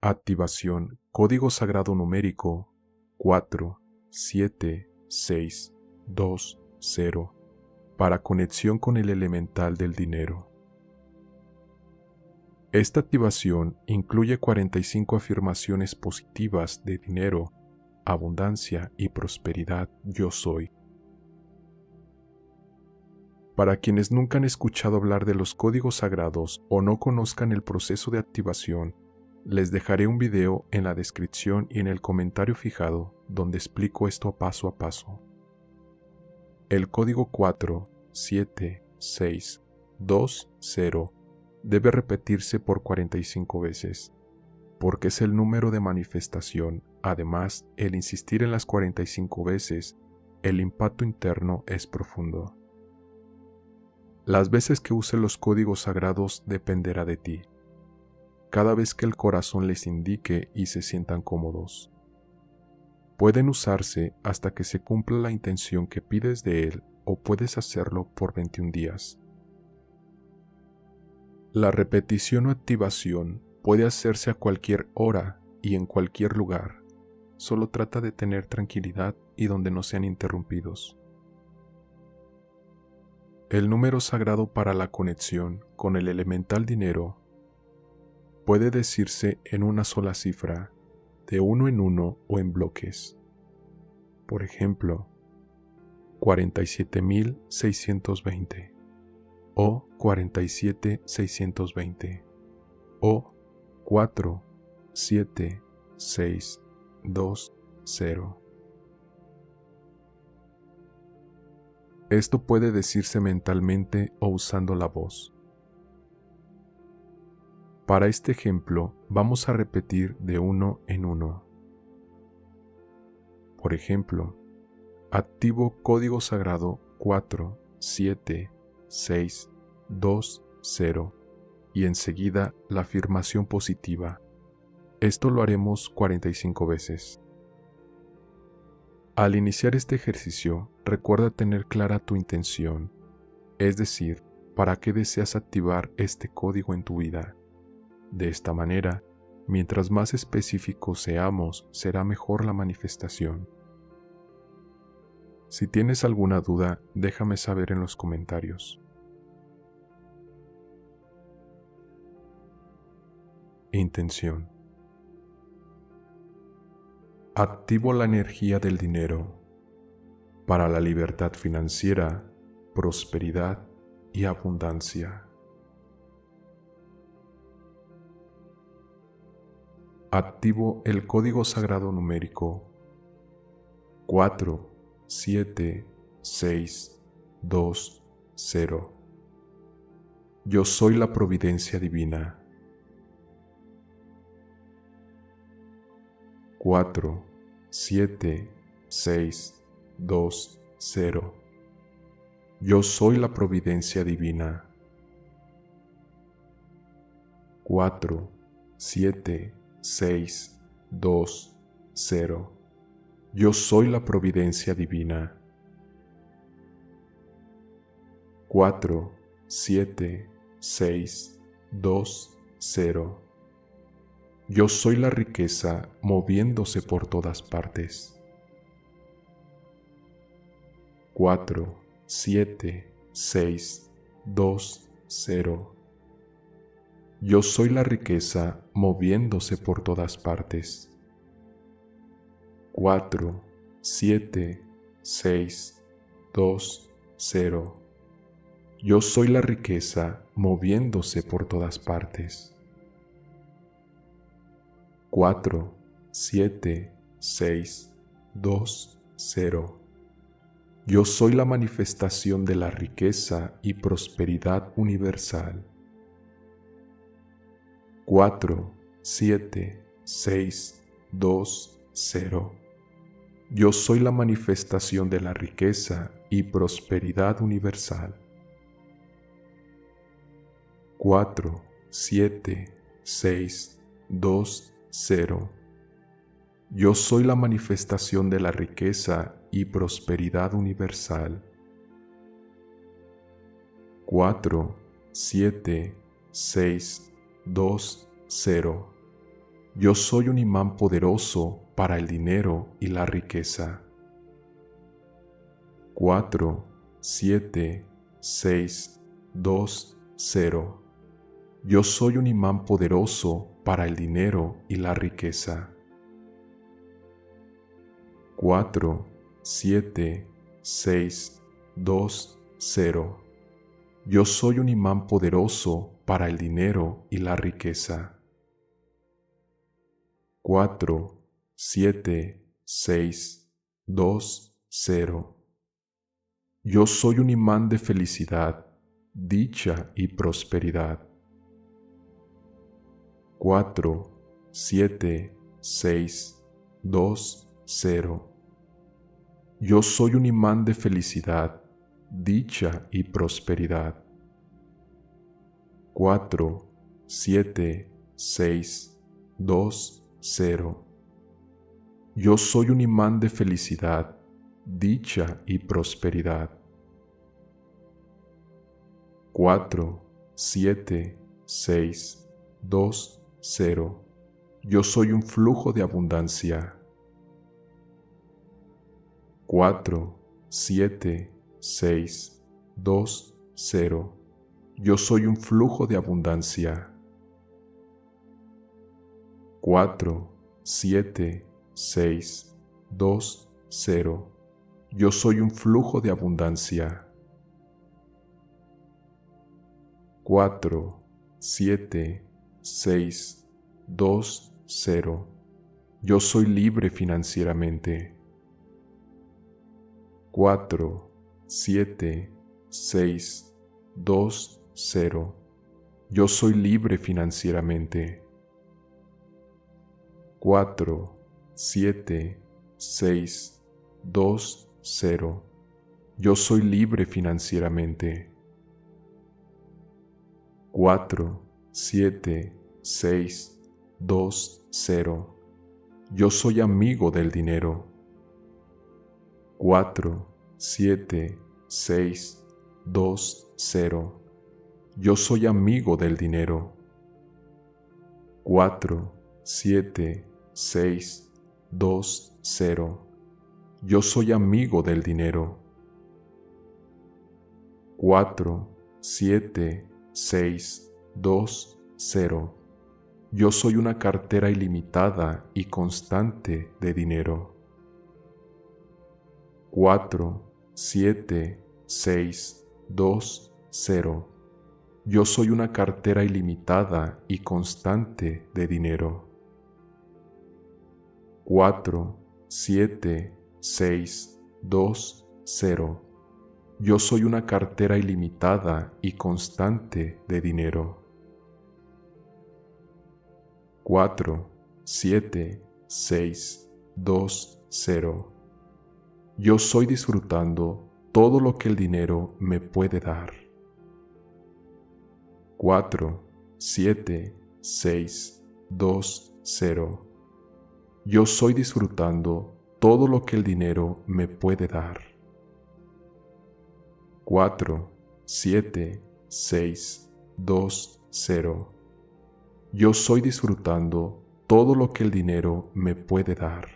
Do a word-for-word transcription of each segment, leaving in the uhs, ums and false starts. Activación Código Sagrado numérico cuatro siete seis dos cero para conexión con el elemental del dinero. Esta activación incluye cuarenta y cinco afirmaciones positivas de dinero, abundancia y prosperidad yo soy. Para quienes nunca han escuchado hablar de los códigos sagrados o no conozcan el proceso de activación, les dejaré un video en la descripción y en el comentario fijado donde explico esto paso a paso. El código cuatro siete seis dos cero debe repetirse por cuarenta y cinco veces, porque es el número de manifestación. Además, el insistir en las cuarenta y cinco veces, el impacto interno es profundo. Las veces que uses los códigos sagrados dependerá de ti, cada vez que el corazón les indique y se sientan cómodos. Pueden usarse hasta que se cumpla la intención que pides de él o puedes hacerlo por veintiún días. La repetición o activación puede hacerse a cualquier hora y en cualquier lugar. Solo trata de tener tranquilidad y donde no sean interrumpidos. El número sagrado para la conexión con el elemental dinero puede decirse en una sola cifra, de uno en uno o en bloques. Por ejemplo, cuarenta y siete mil seiscientos veinte. O cuarenta y siete mil seiscientos veinte, o cuatro siete seis dos cero. Esto puede decirse mentalmente o usando la voz. Para este ejemplo, vamos a repetir de uno en uno. Por ejemplo, activo código sagrado cuatro siete seis dos cero y enseguida la afirmación positiva. Esto lo haremos cuarenta y cinco veces. Al iniciar este ejercicio, recuerda tener clara tu intención, es decir, para qué deseas activar este código en tu vida. De esta manera, mientras más específicos seamos, será mejor la manifestación. Si tienes alguna duda, déjame saber en los comentarios. Intención. Activo la energía del dinero para la libertad financiera, prosperidad y abundancia. Activo el código sagrado numérico cuatro siete seis dos cero. Yo soy la providencia divina. cuatro siete seis dos cero. Yo soy la providencia divina. cuatro siete seis dos cero. Yo soy la providencia divina. cuatro siete seis dos cero. Yo soy la riqueza moviéndose por todas partes. cuatro siete seis dos cero. Yo soy la riqueza moviéndose por todas partes. cuatro siete seis dos cero. Yo soy la riqueza moviéndose por todas partes. cuatro siete seis dos cero. Yo soy la manifestación de la riqueza y prosperidad universal. cuatro siete seis dos cero. Yo soy la manifestación de la riqueza y prosperidad universal. cuatro siete seis dos cero. Yo soy la manifestación de la riqueza y prosperidad universal. cuatro siete seis dos cero. Yo soy un imán poderoso para el dinero y la riqueza. cuatro, siete, seis, dos, cero. Yo soy un imán poderoso para el dinero y la riqueza. cuatro, siete, seis, dos, cero. Yo soy un imán poderoso para el dinero y la riqueza. cuatro, siete, seis, dos, cero. Yo soy un imán de felicidad, dicha y prosperidad. cuatro, siete, seis, dos, cero. Yo soy un imán de felicidad, dicha y prosperidad. cuatro, siete, seis, dos, cero. Yo soy un imán de felicidad, dicha y prosperidad. cuatro, siete, seis, dos, cero. Yo soy un flujo de abundancia. cuatro, siete, seis, dos, cero. Yo soy un flujo de abundancia. cuatro, siete, seis, dos, cero. Yo soy un flujo de abundancia. cuatro, siete, seis, dos, cero. Yo soy libre financieramente. cuatro, siete, seis, dos, cero. Yo soy libre financieramente. cuatro, siete, seis, dos, cero. Yo soy libre financieramente. cuatro, siete, seis, dos, cero. Yo soy amigo del dinero. cuatro, siete, seis, dos, cero. Yo soy amigo del dinero. cuatro, siete, seis, dos, cero. Yo soy amigo del dinero. cuatro, siete, seis, dos, cero. Yo soy una cartera ilimitada y constante de dinero. cuatro, siete, seis, dos, cero. Yo soy una cartera ilimitada y constante de dinero. cuatro, siete, seis, dos, cero. Yo soy una cartera ilimitada y constante de dinero. cuatro, siete, seis, dos, cero. Yo estoy disfrutando todo lo que el dinero me puede dar. cuatro, siete, seis, dos, cero. Yo estoy disfrutando todo lo que el dinero me puede dar. cuatro, siete, seis, dos, cero. Yo estoy disfrutando todo lo que el dinero me puede dar.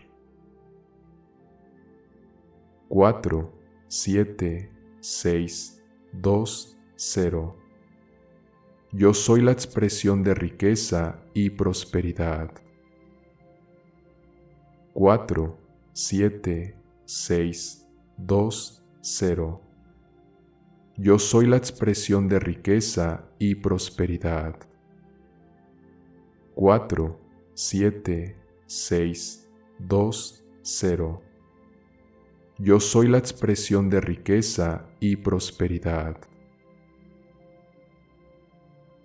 cuatro, siete, seis, dos, cero. Yo soy la expresión de riqueza y prosperidad. cuatro, siete, seis, dos, cero. Yo soy la expresión de riqueza y prosperidad. cuatro, siete, seis, dos, cero. Yo soy la expresión de riqueza y prosperidad.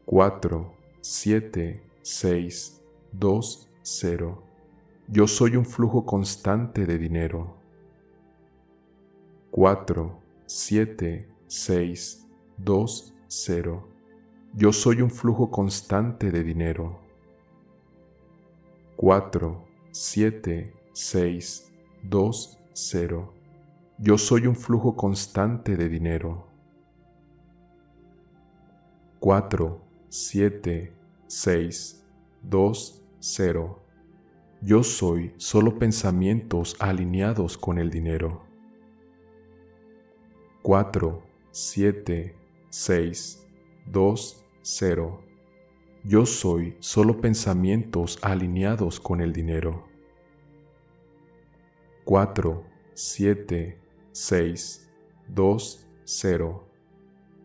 cuatro, siete, seis, dos, cero. Yo soy un flujo constante de dinero. cuatro, siete, seis, dos, cero. Yo soy un flujo constante de dinero. cuatro, siete, seis, dos, cero. Yo soy un flujo constante de dinero. cuatro, siete, seis, dos, cero. Yo soy solo pensamientos alineados con el dinero. cuatro, siete, seis, dos, cero. Yo soy solo pensamientos alineados con el dinero. cuatro, siete, seis, dos, cero.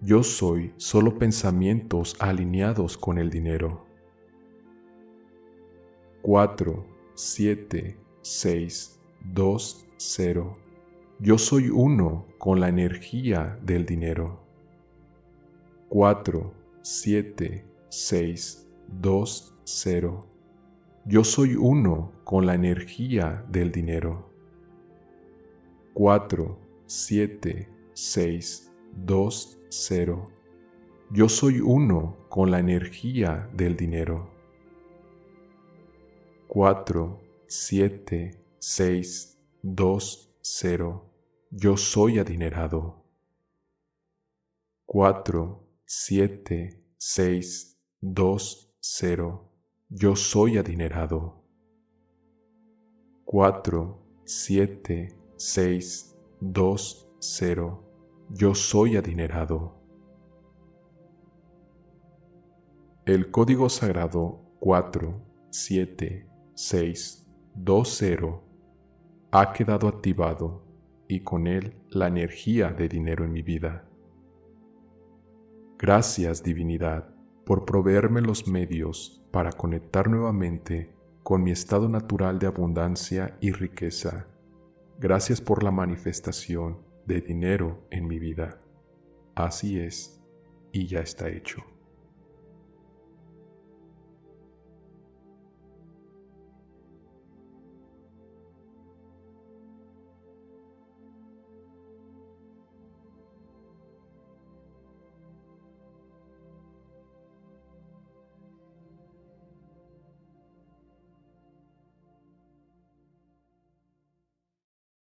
Yo soy solo pensamientos alineados con el dinero. cuatro, siete, seis, dos, cero. Yo soy uno con la energía del dinero. cuatro, siete, seis, dos, cero. Yo soy uno con la energía del dinero. cuatro, siete, seis, dos, cero. Yo soy uno con la energía del dinero. cuatro, siete, seis, dos, cero. Yo soy adinerado. cuatro, siete, seis, dos, cero. Yo soy adinerado. cuatro, siete, seis, dos, cero. Yo soy adinerado. El Código Sagrado cuatro, siete, seis, dos, cero ha quedado activado y con él la energía de dinero en mi vida. Gracias, Divinidad, por proveerme los medios para conectar nuevamente con mi estado natural de abundancia y riqueza. Gracias por la manifestación de dinero en mi vida. Así es, y ya está hecho.